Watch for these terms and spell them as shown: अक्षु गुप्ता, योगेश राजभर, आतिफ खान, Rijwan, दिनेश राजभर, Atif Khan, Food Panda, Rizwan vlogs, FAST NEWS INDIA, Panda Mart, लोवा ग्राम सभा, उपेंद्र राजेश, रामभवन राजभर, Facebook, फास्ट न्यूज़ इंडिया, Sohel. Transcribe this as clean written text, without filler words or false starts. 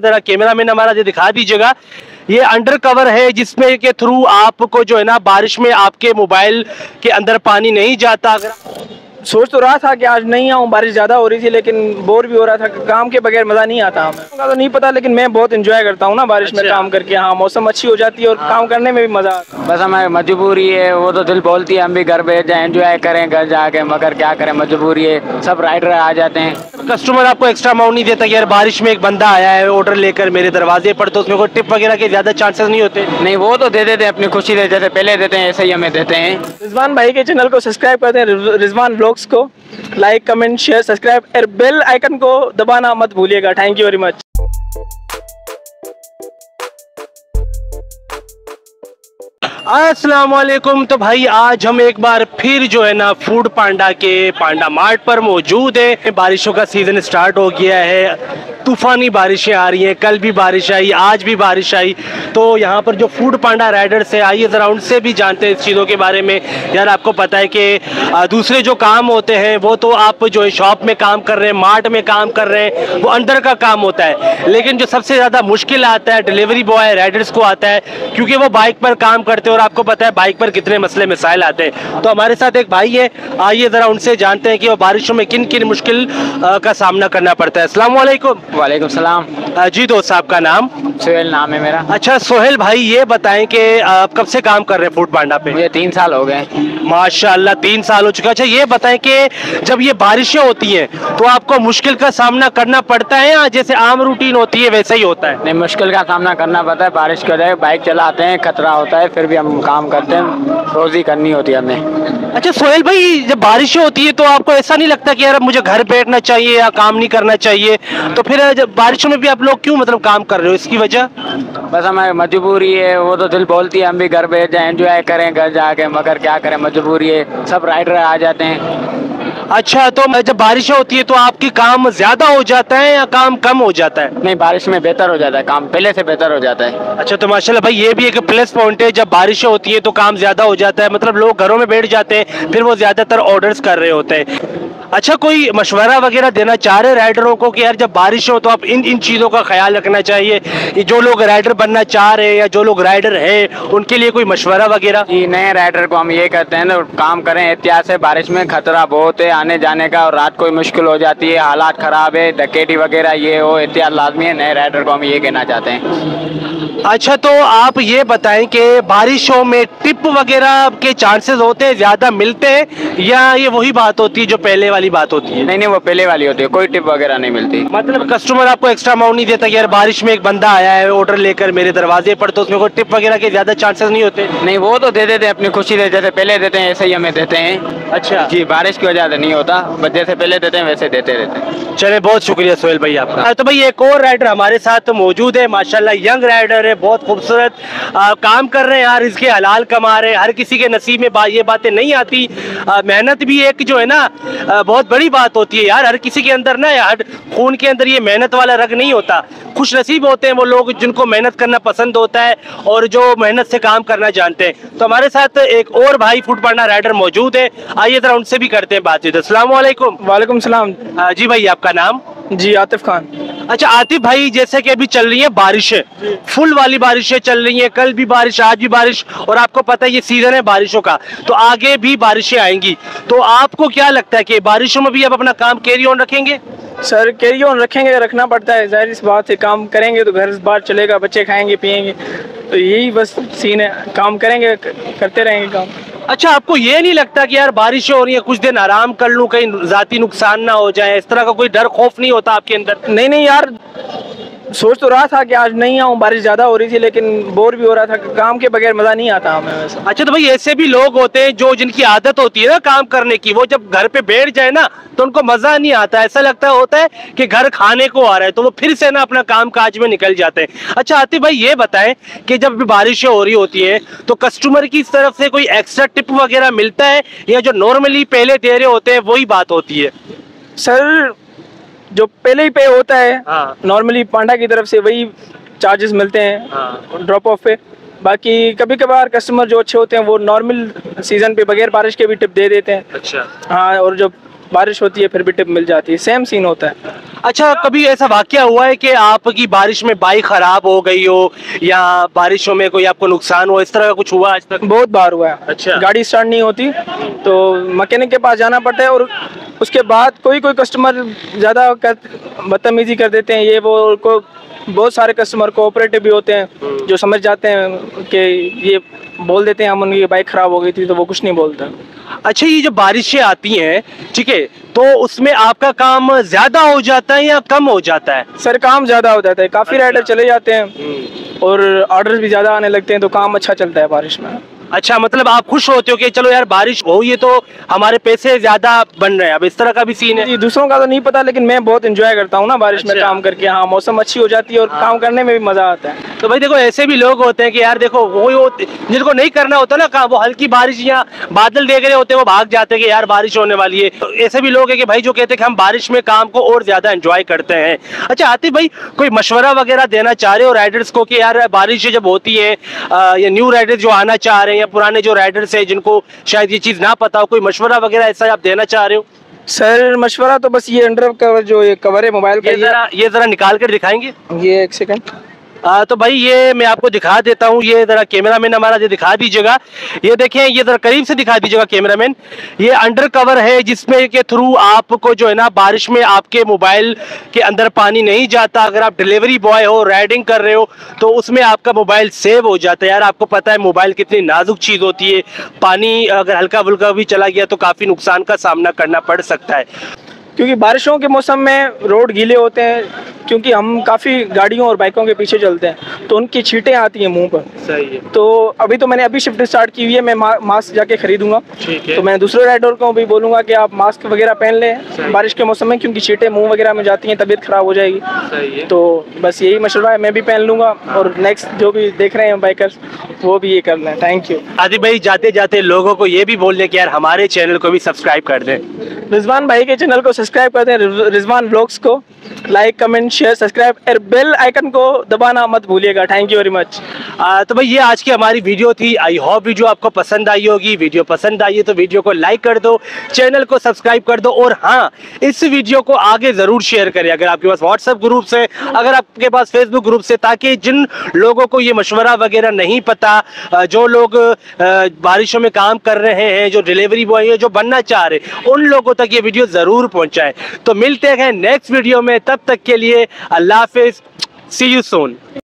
तरह कैमरामैन हमारा जो दिखा दीजिएगा, ये अंडर कवर है जिसमें के थ्रू आपको जो है ना बारिश में आपके मोबाइल के अंदर पानी नहीं जाता। अगर सोच तो रहा था कि आज नहीं आऊँ, बारिश ज़्यादा हो रही थी, लेकिन बोर भी हो रहा था, काम के बगैर मज़ा नहीं आता। हमें तो नहीं पता, लेकिन मैं बहुत इंजॉय करता हूँ ना बारिश में काम करके। हाँ, मौसम अच्छी हो जाती है और काम करने में भी मज़ा आता है। बस हमें मजबूरी है, वो तो दिल बोलती है हम भी घर बैठ जाए, इंजॉय करें घर जाके, मगर क्या करें, मजबूरी है। सब राइडर आ जाते हैं। कस्टमर आपको एक्स्ट्रा अमाउंट नहीं देता कि यार बारिश में एक बंदा आया है ऑर्डर लेकर मेरे दरवाजे पर, तो उसमें कोई टिप वगैरह के ज्यादा चांसेस नहीं होते? नहीं, वो तो दे देते हैं, अपनी खुशी दे देते हैं, पहले देते हैं, ऐसे ही हमें देते हैं। रिजवान भाई के चैनल को सब्सक्राइब करते हैं, रिजवान व्लॉग्स को लाइक कमेंट शेयर सब्सक्राइब और बेल आइकन को दबाना मत भूलिएगा। Thank you very much. अस्सलाम वालेकुम। तो भाई आज हम एक बार फिर जो है ना फूड पांडा के पांडा मार्ट पर मौजूद है। बारिशों का सीज़न स्टार्ट हो गया है, तूफ़ानी बारिशें आ रही हैं, कल भी बारिश आई, आज भी बारिश आई। तो यहाँ पर जो फूड पांडा राइडर्स है, आइए ज़रा उनसे भी जानते हैं इस चीज़ों के बारे में। यार आपको पता है कि दूसरे जो काम होते हैं वो तो आप जो है शॉप में काम कर रहे हैं, मार्ट में काम कर रहे हैं, वो अंदर का काम होता है, लेकिन जो सबसे ज़्यादा मुश्किल आता है डिलीवरी बॉय राइडर्स को आता है, क्योंकि वो बाइक पर काम करते हैं और आपको पता है बाइक पर कितने मसले मसाइल आते हैं। तो हमारे साथ एक भाई है, आइए ज़रा उनसे जानते हैं कि वो बारिशों में किन किन मुश्किल का सामना करना पड़ता है। अस्सलाम वालेकुम। वालेकुम सलाम। जी दोस्त, साहब का नाम? सोहेल नाम है मेरा। अच्छा सोहेल भाई, ये बताएं कि आप कब से काम कर रहे हैं फूड पांडा पे? मुझे 3 साल हो गए। माशाल्लाह, 3 साल हो चुका। अच्छा ये बताएं कि जब ये बारिशें होती हैं तो आपको मुश्किल का सामना करना पड़ता है या जैसे आम रूटीन होती है वैसे ही होता है? नहीं, मुश्किल का सामना करना पड़ता है। बारिश के वजह बाइक चलाते हैं, खतरा होता है, फिर भी हम काम करते हैं, रोजी करनी होती है हमें। अच्छा सोहेल भाई, जब बारिशें होती है तो आपको ऐसा नहीं लगता कि यार मुझे घर बैठना चाहिए या काम नहीं करना चाहिए? तो फिर जब बारिशों में भी आप लोग क्यों मतलब काम कर रहे हो, इसकी वजह? बस हमारी मजबूरी है, वो तो दिल बोलती है हम भी घर बैठ जाए, एंजॉय करें घर जाके, मगर क्या करें, मजबूरी है। सब राइडर आ जाते हैं। अच्छा तो जब बारिशें होती है तो आपकी काम ज्यादा हो जाता है या काम कम हो जाता है? नहीं, बारिश में बेहतर हो जाता है, काम पहले से बेहतर हो जाता है। अच्छा तो माशाल्लाह भाई, ये भी एक प्लस पॉइंट है, जब बारिशें होती है तो काम ज्यादा हो जाता है, मतलब लोग घरों में बैठ जाते हैं, फिर वो ज्यादातर ऑर्डर्स कर रहे होते हैं। अच्छा कोई मशवरा वगैरह देना चाह रहे राइडरों को कि यार जब बारिश हो तो आप इन चीज़ों का ख्याल रखना चाहिए, जो लोग राइडर बनना चाह रहे हैं या जो लोग राइडर हैं उनके लिए कोई मशवरा वगैरह? जी, नए राइडर को हम ये कहते हैं ना, काम करें एहतियात से, बारिश में खतरा बहुत है आने जाने का, और रात को मुश्किल हो जाती है, हालात ख़राब है, डकैती वगैरह ये हो, एहतियात लाजमी है। नए राइडर को हम ये कहना चाहते हैं। अच्छा तो आप ये बताएं कि बारिशों में टिप वगैरह के चांसेस होते हैं, ज़्यादा मिलते हैं या ये वही बात होती है जो पहले वाली बात होती है? नहीं नहीं, वो पहले वाली होती है, कोई टिप वगैरह नहीं मिलती। मतलब कस्टमर आपको एक्स्ट्रा अमाउंट नहीं देता कि यार बारिश में एक बंदा आया है ऑर्डर लेकर मेरे दरवाजे पर, तो उसमें कोई टिप वगैरह के ज़्यादा चांसेस नहीं होते? नहीं, वो तो दे देते हैं, अपनी खुशी दे देते हैं, पहले देते हैं, ऐसे ही हमें देते हैं। अच्छा जी, बारिश की वजह से नहीं होता, जैसे पहले देते हैं वैसे देते रहते हैं। चले, बहुत शुक्रिया सोहेल भाई आपका। तो भाई एक और राइडर हमारे साथ मौजूद है, माशाल्लाह यंग राइडर, बहुत खूबसूरत काम कर रहे हैं यार, इसके हलाल कमा रहे हैं। हर किसी के नसीब में ये बातें नहीं आती, मेहनत भी एक जो है ना बहुत बड़ी बात होती है यार, हर किसी के अंदर ना यार खून के अंदर ये मेहनत वाला रग नहीं होता। खुश नसीब होते हैं वो लोग जिनको मेहनत करना पसंद होता है और जो मेहनत से काम करना जानते हैं। तो हमारे साथ एक और भाई फूड पांडा राइडर मौजूद है, आइए जरा उनसे भी करते हैं बातचीत। अस्सलाम वालेकुम। वालेकुम सलाम। जी भाई आपका नाम? जी आतिफ खान। अच्छा आतिफ भाई, जैसे कि अभी चल रही है बारिशें, फुल वाली बारिशें चल रही हैं, कल भी बारिश आज भी बारिश, और आपको पता है ये सीजन है बारिशों का, तो आगे भी बारिशें आएंगी, तो आपको क्या लगता है कि बारिशों में भी आप अपना काम कैरी ऑन रखेंगे? सर कैरी ऑन रखेंगे, रखना पड़ता है, जाहिर इस बात से काम करेंगे तो घर बार चलेगा, बच्चे खाएंगे पिएंगे, तो यही बस सीन है, काम करेंगे, करते रहेंगे काम। अच्छा आपको ये नहीं लगता कि यार बारिशें हो रही है कुछ दिन आराम कर लूँ, कहीं जाती नुकसान ना हो जाए, इस तरह का कोई डर खौफ नहीं होता आपके अंदर? नहीं नहीं यार, सोच तो रहा था कि आज नहीं आऊँ, बारिश ज़्यादा हो रही थी, लेकिन बोर भी हो रहा था, काम के बगैर मज़ा नहीं आता हमें वैसे। अच्छा तो भाई ऐसे भी लोग होते हैं जो जिनकी आदत होती है ना काम करने की, वो जब घर पे बैठ जाए ना तो उनको मज़ा नहीं आता, ऐसा लगता होता है कि घर खाने को आ रहा है, तो वो फिर से ना अपना काम काज में निकल जाते हैं। अच्छा आतिफ भाई ये बताएं कि जब बारिशें हो रही होती है तो कस्टमर की तरफ से कोई एक्स्ट्रा टिप वगैरह मिलता है या जो नॉर्मली पहले दे रहे होते हैं वही बात होती है? सर जो पहले ही पे होता है नॉर्मली पांडा की तरफ से वही चार्जेस मिलते हैं ड्रॉप ऑफ पे, बाकी कभी कभार कस्टमर जो अच्छे होते हैं वो नॉर्मल सीजन पे बगैर बारिश के भी टिप दे देते हैं। अच्छा हाँ, और जो बारिश होती है फिर भी टिप मिल जाती है, सेम सीन होता है। अच्छा, कभी ऐसा वाकया हुआ है कि आपकी बारिश में बाइक खराब हो गई हो या बारिशों में कोई आपको नुकसान हो, इस तरह का कुछ हुआ आज तक? बहुत बार हुआ है। अच्छा, गाड़ी स्टार्ट नहीं होती तो मैकेनिक के पास जाना पड़ता है, और उसके बाद कोई कोई कस्टमर ज़्यादा बदतमीजी कर देते हैं ये वो, बहुत सारे कस्टमर कोऑपरेटिव भी होते हैं जो समझ जाते हैं कि ये बोल देते हैं हम उनकी बाइक खराब हो गई थी तो वो कुछ नहीं बोलता। अच्छा, ये जो बारिशें आती हैं, ठीक है, तो उसमें आपका काम ज्यादा हो जाता है या कम हो जाता है? सर, काम ज्यादा हो जाता है, काफी राइडर चले जाते हैं और ऑर्डर भी ज्यादा आने लगते हैं, तो काम अच्छा चलता है बारिश में। अच्छा, मतलब आप खुश होते हो कि चलो यार बारिश हो, ये तो हमारे पैसे ज्यादा बन रहे हैं, अब इस तरह का भी सीन है? जी, दूसरों का तो नहीं पता, लेकिन मैं बहुत एंजॉय करता हूँ ना बारिश में काम करके। हाँ, मौसम अच्छी हो जाती है और काम करने में भी मजा आता है। तो भाई देखो, ऐसे भी लोग होते हैं कि यार देखो वो जिनको नहीं करना होता ना काम, वो हल्की बारिश या बादल देख रहे होते हैं वो भाग जाते हैं कि यार बारिश होने वाली है। तो ऐसे भी लोग हैं कि भाई जो कहते हैं कि हम बारिश में काम को और ज्यादा एंजॉय करते हैं। अच्छा आतिफ भाई, कोई मशवरा वगैरह देना चाह रहे हो राइडर्स को कि यार बारिश जब होती है या न्यू राइडर्स जो आना चाह रहे हैं या पुराने जो राइडर्स हैं जिनको शायद ये चीज ना पता हो, कोई मशवरा वगैरह ऐसा आप देना चाह रहे हो? सर, मशवरा तो बस ये अंडर कवर जो ये कवर है मोबाइल का, ये जरा निकाल कर दिखाएंगे ये, एक सेकंड। तो भाई ये मैं आपको दिखा देता हूँ, ये जरा कैमरामैन हमारा जो दिखा दीजिएगा, ये देखें, ये जरा करीब से दिखा दीजिएगा कैमरामैन। ये अंडर कवर है जिसमें के थ्रू आपको जो है ना बारिश में आपके मोबाइल के अंदर पानी नहीं जाता। अगर आप डिलीवरी बॉय हो, राइडिंग कर रहे हो, तो उसमें आपका मोबाइल सेव हो जाता है। यार आपको पता है मोबाइल कितनी नाजुक चीज़ होती है, पानी अगर हल्का फुल्का भी चला गया तो काफ़ी नुकसान का सामना करना पड़ सकता है, क्योंकि बारिशों के मौसम में रोड गीले होते हैं, क्योंकि हम काफ़ी गाड़ियों और बाइकों के पीछे चलते हैं तो उनकी छींटें आती हैं मुंह पर। सही है। तो अभी तो मैंने अभी शिफ्ट स्टार्ट की हुई है, मैं मास्क जाके खरीदूंगा। ठीक है। तो मैं दूसरे राइडर को भी बोलूंगा कि आप मास्क वगैरह पहन लें बारिश के मौसम में, क्योंकि छींटें मुंह वगैरह में जाती हैं, तबीयत खराब हो जाएगी। सही है। तो बस यही मशवरा है, मैं भी पहन लूँगा और नेक्स्ट जो भी देख रहे हैं बाइकर्स वो भी ये कर लें। Thank you. आदिफ भाई, जाते जाते लोगों को ये भी बोल दें कि यार हमारे चैनल को भी सब्सक्राइब कर दें। रिजवान भाई के चैनल को सब्सक्राइब कर दें, रिजवान व्लॉग्स को लाइक, कमेंट, शेयर, सब्सक्राइब और बेल आइकन को दबाना मत भूलिएगा। Thank you very much. तो भाई ये आज की हमारी वीडियो थी, आई होप वीडियो आपको पसंद आई होगी। वीडियो पसंद आई है तो वीडियो को लाइक कर दो, चैनल को सब्सक्राइब कर दो, और हाँ इस वीडियो को आगे ज़रूर शेयर करें अगर आपके पास व्हाट्सएप ग्रुप्स है, अगर आपके पास फेसबुक ग्रुप्स है, ताकि जिन लोगों को ये मशवरा वगैरह नहीं पता, जो लोग बारिशों में काम कर रहे हैं, जो डिलीवरी बॉय है, जो बनना चाह रहे हैं, उन लोगों तक ये वीडियो ज़रूर पहुँचाएँ। तो मिलते हैं नेक्स्ट वीडियो में, तब तक के लिए अल्लाह हाफिज़, सी यू सून।